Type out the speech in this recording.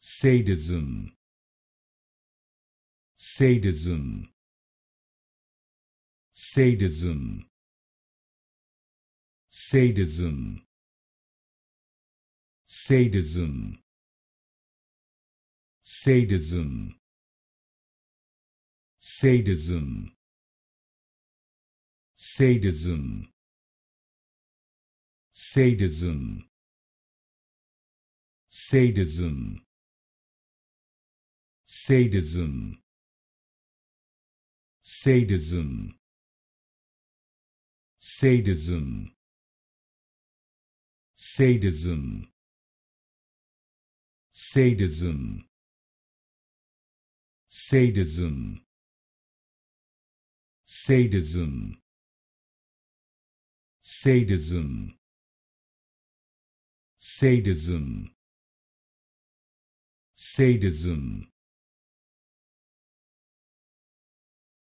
sadism, sadism, sadism, sadism, sadism, sadism, sadism, sadism, sadism, sadism, sadism, sadism, sadism, sadism, sadism, sadism, sadism, sadism, sadism, sadism,